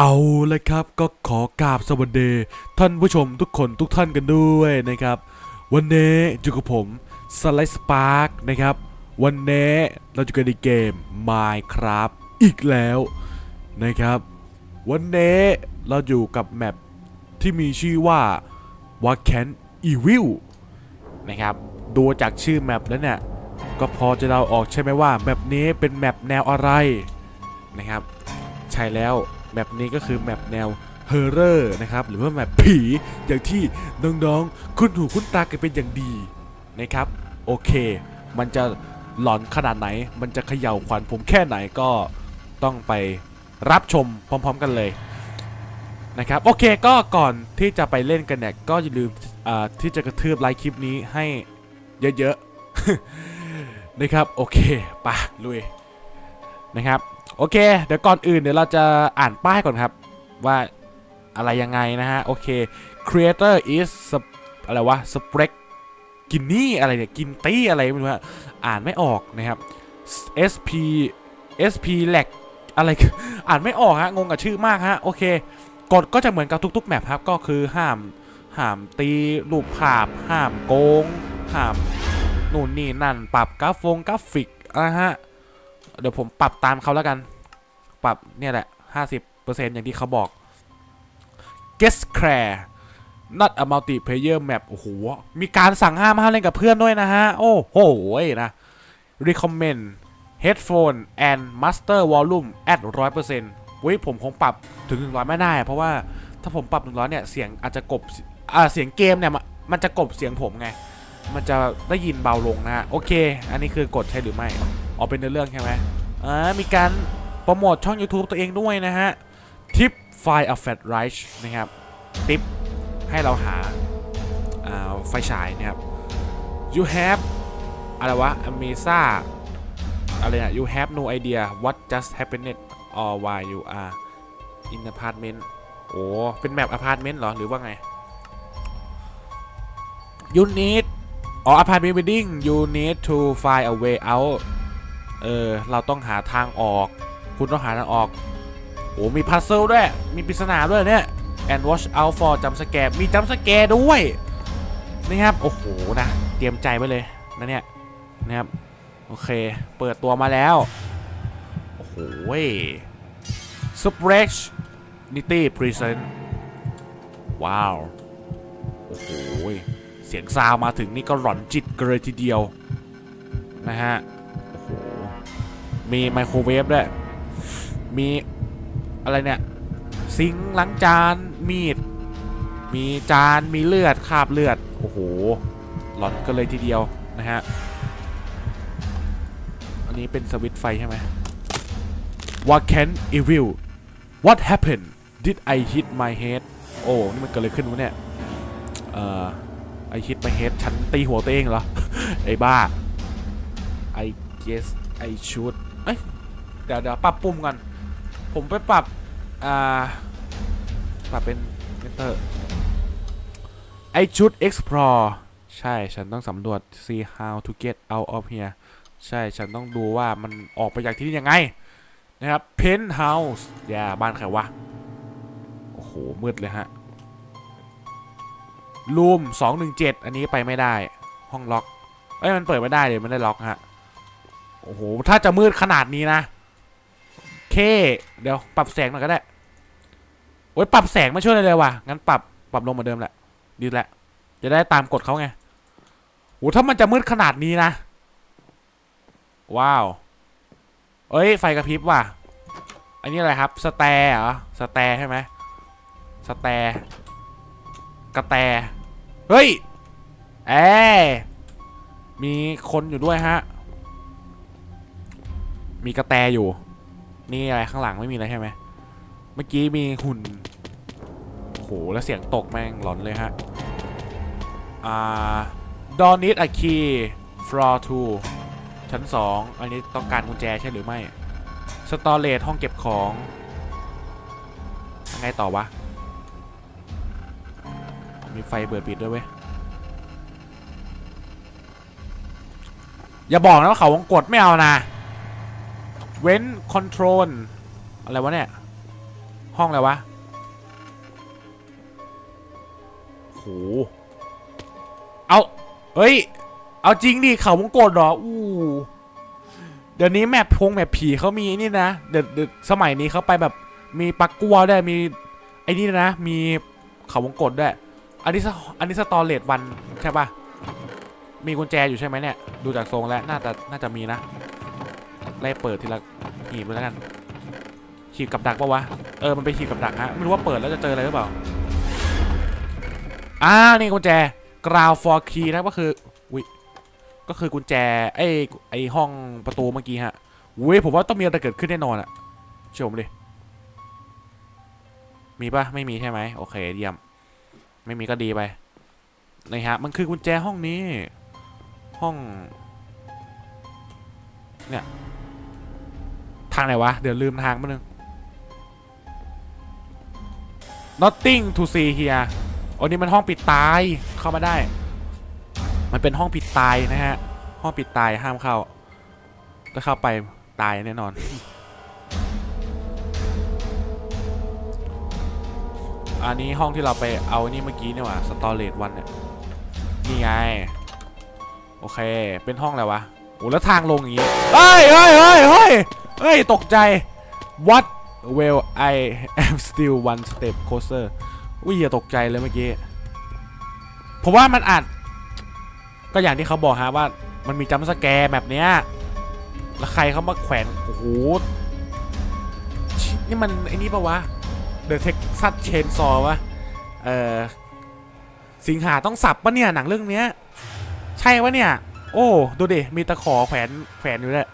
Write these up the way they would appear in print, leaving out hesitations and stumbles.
เอาเลยครับก็ขอกราบสวัสดีท่านผู้ชมทุกคนทุกท่านกันด้วยนะครับวันนี้อยู่กับผมสไลด์สปาร์กนะครับวันนี้เราจะกันในเกม Minecraft อีกแล้วนะครับวันนี้เราอยู่กับแมปที่มีชื่อว่า Vacant Evil นะครับดูจากชื่อแมปแล้วเนี่ยก็พอจะเดาออกใช่ไหมว่าแมปนี้เป็นแมปแนวอะไรนะครับใช่แล้วแมปนี้ก็คือแมปแนวเฮอร์เรอร์นะครับหรือว่าแมปผีอย่างที่น้องๆคุ้นหูคุ้นตากันเป็นอย่างดีนะครับโอเคมันจะหลอนขนาดไหนมันจะเขย่าขวัญผมแค่ไหนก็ต้องไปรับชมพร้อมๆกันเลยนะครับโอเคก็ก่อนที่จะไปเล่นกันเนี่ยก็อย่าลืมที่จะกระทืบไลค์คลิปนี้ให้เยอะๆนะครับโอเคไปลุยนะครับโอเคเดี๋ยวก่อนอื่นเดี๋ยวเราจะอ่านป้ายก่อนครับว่าอะไรยังไงนะฮะโอเค creator is อะไรวะ Sprek กินนี่อะไรเนี่ยกินตี้อะไรไม่รู้ฮะอ่านไม่ออกนะครับ sp lag อะไรอ่านไม่ออกฮะงงกับชื่อมากฮะโอเคกฎก็จะเหมือนกับทุกๆแมปครับก็คือห้ามตีรูปภาพห้ามโกงห้ามนู่นนี่นั่นปรับกราฟิกนะฮะเดี๋ยวผมปรับตามเขาแล้วกันปรับเนี่ยแหละ 50% อย่างที่เขาบอก Guestcare not a multiplayer map โอ้โหมีการสั่งห้ามเล่นกับเพื่อนด้วยนะฮะโอ้โหนะ recommend headphone and master volume at 100% วิผมคงปรับถึง100ไม่ได้เพราะว่าถ้าผมปรับ100เนี่ยเสียงอาจจะกบเสียงเกมเนี่ยมันจะกบเสียงผมไงมันจะได้ยินเบาลงนะฮะโอเคอันนี้คือกดใช่หรือไม่ออกเป็นเรื่องใช่ไหมมีการโปรโมทช่อง YouTube ตัวเองด้วยนะฮะทิปไฟล์อัฟเฟตไรช์นะครับทิปให้เราหาไฟฉายนะครับ you have อะไรวะ Amisa อะไรนะ you have no idea what just happened or why you are in apartment โอ้เป็นแมปอพาร์ตเมนต์เหรอหรือว่าไง you need อ๋อ apartment building you need to find a way outเราต้องหาทางออกคุณต้องหาทางออกโอ้มีพัซเซิลด้วยมีปริศนาด้วยเนี่ย and watch out for jump scare มี jump scare ด้วยนะครับโอ้โหนะเตรียมใจไว้เลยนะเนี่ยนะครับโอเคเปิดตัวมาแล้วโอ้โห Sprek Nitty Present ว้าวโอ้โหเสียงซาวมาถึงนี่ก็หลอนจิตเกรทีเดียวนะฮะมีไมโครเวฟด้วยมีอะไรเนี่ยซิงค์ล้างจานมีดมีจานมีเลือดคราบเลือดโอ้โหหลอนกันเลยทีเดียวนะฮะอันนี้เป็นสวิตช์ไฟใช่ไหม Vacant Evil What happened Did I hit my head โอ้นี่มันเกิดอะไรขึ้นวะเนี่ยI hit my head ฉันตีหัวตัวเองเหรอไอ้บ้า I guess I shouldเดี๋ยวปรับปุ่มกันผมไปปรับเป็นEnter I should explore ใช่ฉันต้องสำรวจ see how to get out of here ใช่ฉันต้องดูว่ามันออกไปจากที่นี่ยังไงนะครับ Penthouse อย่าบ้านใครวะโอ้โหมืดเลยฮะ Room 217อันนี้ไปไม่ได้ห้องล็อกเอ้ยมันเปิดไม่ได้เลยมันได้ล็อกฮะโอ้โหถ้าจะมืดขนาดนี้นะเคเดี๋ยวปรับแสงหน่อยก็ได้โอ้ยปรับแสงไม่ช่วยเลยว่ะงั้นปรับลงเหมือนเดิมแหละดีแหละจะได้ตามกฎเขาไงโอ้ถ้ามันจะมืดขนาดนี้นะว้าวเอ้ยไฟกระพริบว่ะอันนี้อะไรครับสแตร์เหรอสแตร์ใช่ไหมสแตร์กระแตเฮ้ยมีคนอยู่ด้วยฮะมีกระแตอยู่นี่อะไรข้างหลังไม่มีอะไรใช่ไหมเมื่อกี้มีหุ่นโอ้โหแล้วเสียงตกแม่งหลอนเลยฮะDon't need a key floor 2 ชั้น2อันนี้ต้องการกุญแจใช่หรือไม่ Storage ห้องเก็บของยังไงต่อวะมีไฟเปิดปิดด้วยเว้ยอย่าบอกนะว่าเขาวงกดไม่เอานะเว้นคอนโทรลอะไรวะเนี่ย ห้องแล้ววะโหเอาเฮ้ยเอาจริงดิเขาวงกดเหรออู้เดี๋ยวนี้แมปพงแมปผีเขามีนี่นะเดี๋ยวสมัยนี้เขาไปแบบมีปักกัวได้มีไอ้นี่นะมีเขาวงกดด้วยอันนี้สตอเรจวันใช่ปะมีกุญแจอยู่ใช่ไหมเนี่ยดูจากทรงแล้วน่าจะมีนะไล่เปิดทีละหีบแล้วกันหีบกับดักปะวะเออมันไปหีบกับดักฮะไม่รู้ว่าเปิดแล้วจะเจออะไรหรือเปล่านี่กุญแจกราวฟอร์คีนะก็คือกุญแจไอห้องประตูเมื่อกี้ฮะอุ้ยผมว่าต้องมีอะไรเกิดขึ้นแน่นอนอะเชื่อผมดิมีปะไม่มีใช่ไหมโอเคเยี่ยมไม่มีก็ดีไปนี่ฮะมันคือกุญแจห้องนี้ห้องเนี่ยทางไหนวะเดี๋ยวลืมทางไปหนึ่ง Nothing to see here อันนี้มันห้องปิดตายเข้ามาได้มันเป็นห้องปิดตายนะฮะห้องปิดตายห้ามเข้าถ้าเข้าไปตายแน่นอนอันนี้ห้องที่เราไปเอานี่เมื่อกี้เนี่ยว่ะสตอเรจวันเนี่ยนี่ไงโอเคเป็นห้องอะไรวะโอ้แล้วทางลงอย่างงี้เฮ้ยตกใจ What well I am still one step closer อุ้ยอย่าตกใจเลยเมื่อกี้ผมว่ามันอัดก็อย่างที่เขาบอกฮะว่ามันมีจัมป์สแกร์แบบเนี้ยแล้วใครเขามาแขวนโอ้โหนี่มันไอ้นี่ปะวะเดอะเท็กซัสเชนซอว์วะสิงหาต้องสับปะเนี่ยหนังเรื่องเนี้ยใช่วะเนี่ยโอ้ดูดิมีตะขอแขวนอยู่เลย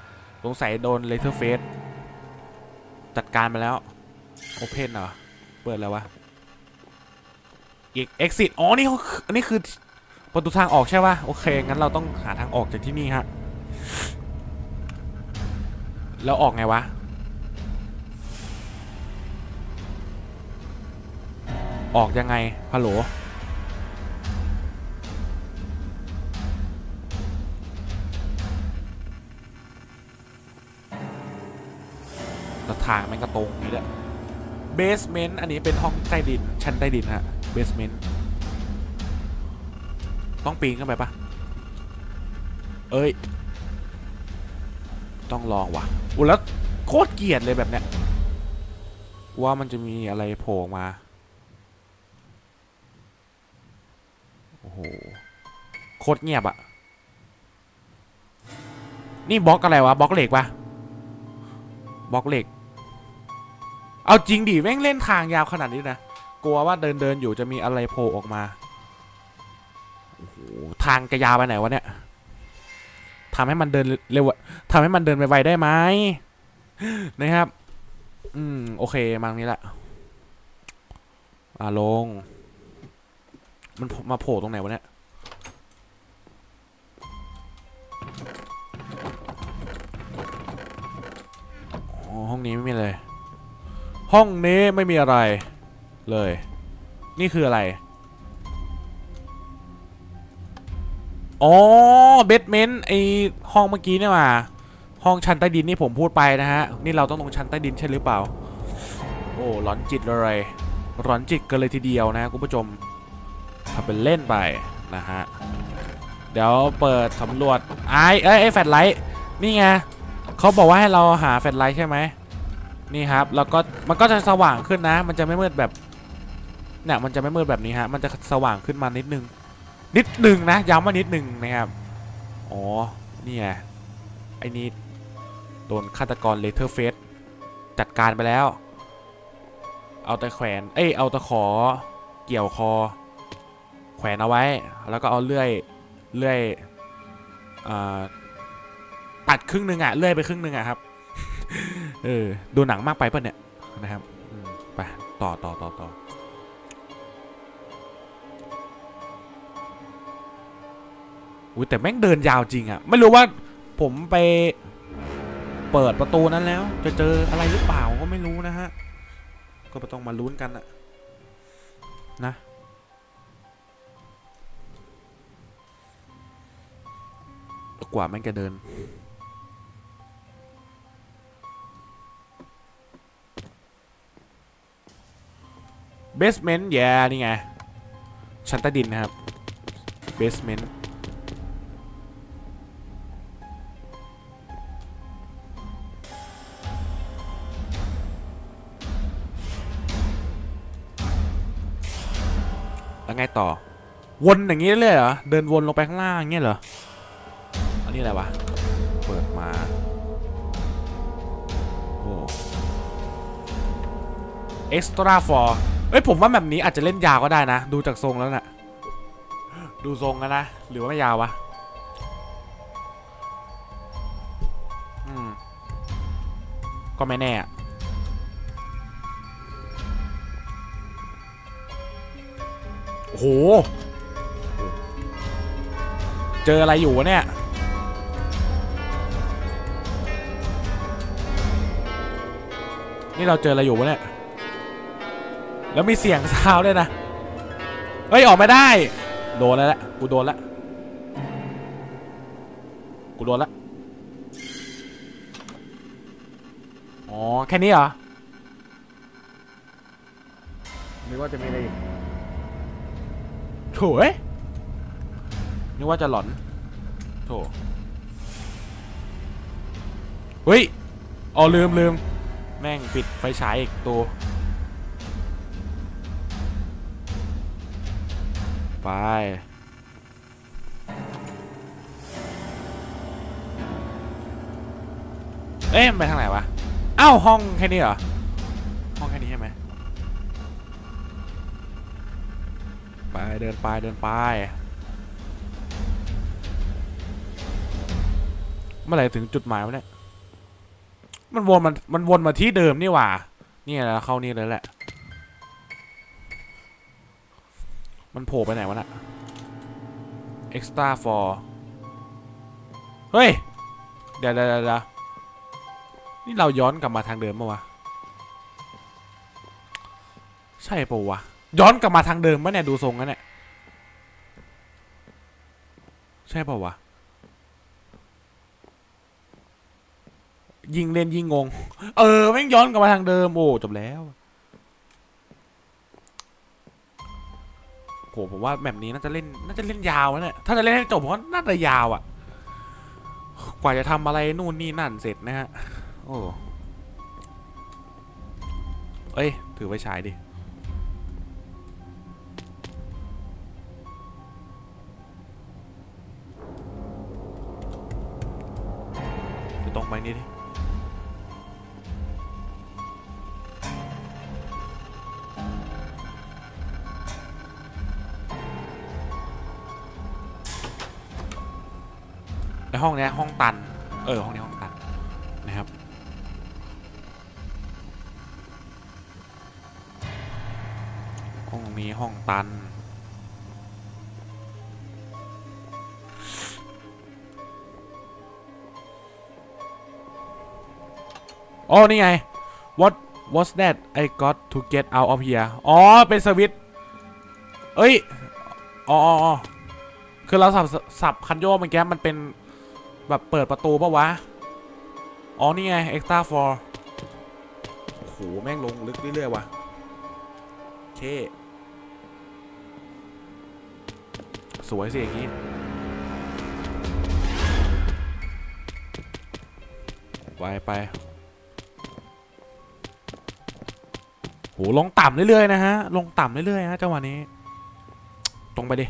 สงสัยโดนเลเทอร์เฟสจัดการไปแล้วโอเพนเหรอเปิดแล้ววะอีกเอ็กซิสอ๋อนี่อันนี้คือประตูทางออกใช่ป่ะโอเคงั้นเราต้องหาทางออกจากที่นี่ฮะแล้วออกไงวะออกยังไงฮัลโหลแล้วทางมันก็ตรงนี้แหละเบสเมนต์อันนี้เป็นห้องใต้ดินชั้นใต้ดินฮะเบสเมนต์ต้องปีนขึ้นไปปะเอ้ยต้องลองว่ะโอ้แล้วโคตรเกลียดเลยแบบเนี้ยว่ามันจะมีอะไรโผล่มาโอ้โหโคตรเงียบอะนี่บล็อกอะไรวะบล็อกเหล็กปะบล็อกเหล็กเอาจริงดิแม่งเล่นทางยาวขนาดนี้นะกลัวว่าเดินอยู่จะมีอะไรโผล่ออกมาทางจะยาวไปไหนวะเนี่ยทำให้มันเดินเร็วทำให้มันเดินไวๆได้ไหมนะครับโอเคมาตรงนี้แหละลงมันมาโผล่ตรงไหนวะเนี่ยห้องนี้ไม่มีเลยห้องนี้ไม่มีอะไรเลยนี่คืออะไรอ๋อเบสเมนต์ไอห้องเมื่อกี้เนี่ยว่ะห้องชั้นใต้ดินนี่ผมพูดไปนะฮะนี่เราต้องลงชั้นใต้ดินใช่หรือเปล่าโอ้ร้อนจิตเลยร้อนจิตกันเลยทีเดียวนะคุณผู้ชมทำเป็นเล่นไปนะฮะเดี๋ยวเปิดสำรวจไอ้แฟลชไลท์นี่ไงเขาบอกว่าให้เราหาแฟลชไลท์ใช่ไหมนี่ครับแล้วก็มันก็จะสว่างขึ้นนะมันจะไม่มืดแบบเนี่ยมันจะไม่มืดแบบนี้ฮะมันจะสว่างขึ้นมานิดนึงนะย้ำว่านิดนึงนะครับอ๋อนี่ไงไอ้นี่โดนฆาตกรเลเทอร์เฟสจัดการไปแล้วเอาตะแขวนเอาตะขอเกี่ยวคอแขวนเอาไว้แล้วก็เอาเลื่อยตัดครึ่งนึงอะเลื่อยไปครึ่งนึงอะครับดูหนังมากไปป่ะเนี่ยนะครับไปต่ออุ้ยแต่แม่งเดินยาวจริงอะไม่รู้ว่าผมไปเปิดประตูนั้นแล้วจะเจออะไรหรือเปล่าก็ไม่รู้นะฮะก็ต้องมาลุ้นกันอะนะกว่าแม่งจะเดิน เบสเมนต์แย่นี่ไงชั้นใต้ดินนะครับเบสเมนต์แล้วไงต่อวนอย่างนี้เลยเหรอเดินวนลงไปข้างล่างอย่างนี้เหรออันนี้อะไรวะเปิดมาโอ้เอ็กซ์ตร้าฟอร์เอ้ยผมว่าแบบนี้อาจจะเล่นยาวก็ได้นะดูจากทรงแล้วนะดูทรงกันนะหรือว่าไม่ยาววะก็ไม่แน่โอ้โหเจออะไรอยู่วะเนี่ยนี่เราเจออะไรอยู่วะเนี่ยแล้วมีเสียงซาวด้วยนะเฮ้ยออกไม่ได้โดนแล้วกูโดนละอ๋อแค่นี้เหรอนึกว่าจะมีอะไรอีกโถ่นึกว่าจะหลอนโถ่เฮ้ยอ๋อลืมแม่งปิดไฟฉายอีกตัวไปเอ๊ะไปทางไหนวะอ้าวห้องแค่นี้เหรอห้องแค่นี้ใช่ไหมไปเดินไปเมื่อไหร่ถึงจุดหมายวะเนี่ยมันวนมาที่เดิมนี่หว่านี่แหละเข้านี่เลยแหละมันโผล่ไปไหนวะน่ะ extra for เฮ้ยเดี๋ยวนี่เราย้อนกลับมาทางเดิมปะวะใช่ปะวะย้อนกลับมาทางเดิมปะเนี่ยดูทรงกันเนี่ยใช่ปะวะยิงเล่นยิงงงแม่งย้อนกลับมาทางเดิมโอ้จบแล้วโหผมว่าแบบนี้น่าจะเล่นยาวนะถ้าจะเล่นให้จบผมว่าน่าจะยาวอ่ะกว่าจะทำอะไรนู่นนี่นั่นเสร็จนะฮะโอ้เอ้ยถือไปฉายดิจะตรงไปนี่ดิห้องนี้ห้องตันห้องนี้ห้องตันนะครับห้องนี้ห้องตันอ๋อนี่ไง what's that I got to get out of here อ๋อเป็นสวิตช์เอ้ยอ๋อคือเราสับคันโยกเมื่อกี้มันเป็นแบบเปิดประตูปะวะอ๋อนี่ไง extra for โอ้โหแม่งลงลึกเรื่อยๆวะโอเคสวยสิอย่างนี้ไปโหลงต่ำเรื่อยๆนะฮะลงต่ำเรื่อยๆฮะจังหวะนี้ตรงไปดิ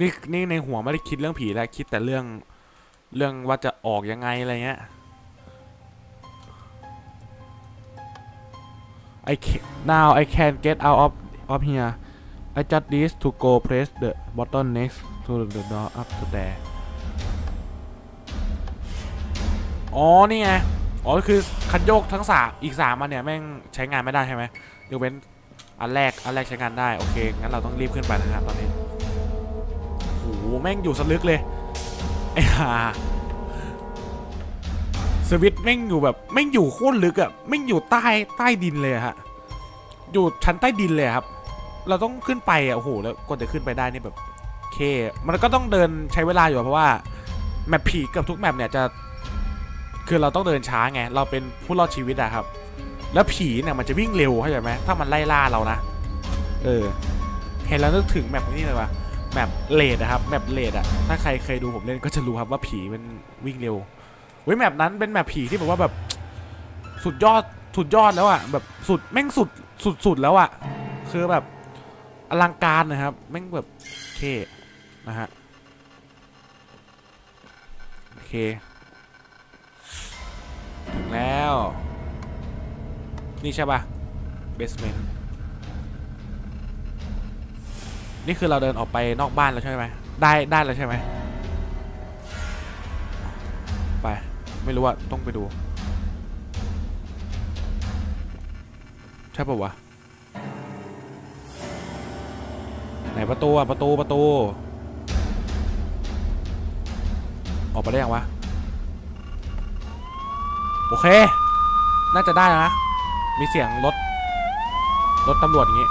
นี่ในหัวไม่ได้คิดเรื่องผีแล้วคิดแต่เรื่องว่าจะออกยังไงอะไรเงี้ยnow I can get out of here I just need to go press the button next to the door upstairs อ๋อนี่ไงอ๋อคือคันโยกทั้ง3อีก3อันเนี่ยแม่งใช้งานไม่ได้ใช่ไหมยกเว้นอันแรกใช้งานได้โอเคงั้นเราต้องรีบขึ้นไปนะครับตอนนี้โอ้แม่งอยู่สลึกเลยไอ้ห่าสวิตแม่งอยู่แบบแม่งอยู่โคตรลึกอะแม่งอยู่ใต้ดินเลยฮะอยู่ชั้นใต้ดินเลยครับเราต้องขึ้นไปอะโอ้โหแล้วกว่าจะขึ้นไปได้นี่แบบโอเคมันก็ต้องเดินใช้เวลาอยู่เพราะว่าแมปผีกับทุกแมปเนี่ยจะคือเราต้องเดินช้าไงเราเป็นผู้รอดชีวิตอะครับ แล้วผีเนี่ยมันจะวิ่งเร็วเข้าใจไหมถ้ามันไล่ล่าเรานะเห็นแล้วนึกถึงแมปนี้เลยว่ะแมปเลดนะครับแมปเลดอะถ้าใครเคยดูผมเล่นก็จะรู้ครับว่าผีมันวิ่งเร็วเว้ยแมปนั้นเป็นแมปผีที่แบบว่าแบบสุดยอดแล้วอะแบบสุดแม่งสุดแล้วอะคือแบบอลังการนะครับแม่งแบบเท่นะฮะโอเคถึงแล้วนี่ใช่ป่ะเบสเมนต์นี่คือเราเดินออกไปนอกบ้านแล้วใช่ไหมได้แล้วใช่ไหมไปไม่รู้ว่าต้องไปดูใช่ป่ะวะไหนประตูออกไปได้ยังวะโอเคน่าจะได้นะมีเสียงรถตำรวจอย่างงี้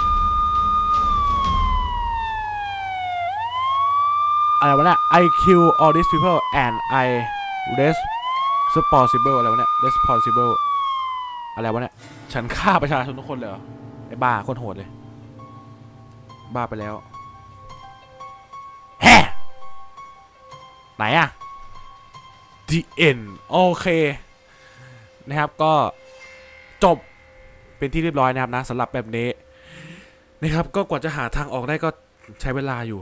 อะไรวะเนี่ย I kill all these people and I responsible อะไรวะเนี่ย responsible อะไรวะเนี่ยฉันฆ่าประชาชนทุกคนเลยเหรอไอ้บ้าคนโหดเลยบ้าไปแล้วแฮ่ไหนอะ The end โอเคนะครับก็จบเป็นที่เรียบร้อยนะครับนะสำหรับแบบนี้นะครับก็กว่าจะหาทางออกได้ก็ใช้เวลาอยู่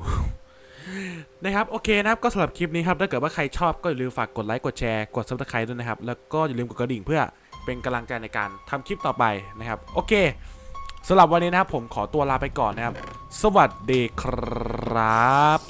นะครับโอเคนะครับก็สำหรับคลิปนี้ครับถ้าเกิดว่าใครชอบก็อย่าลืมฝากกดไลค์กดแชร์กด Subscribe ด้วยนะครับแล้วก็อย่าลืมกดกระดิ่งเพื่อเป็นกำลังใจในการทำคลิปต่อไปนะครับโอเคสำหรับวันนี้นะครับผมขอตัวลาไปก่อนนะครับสวัสดีครับ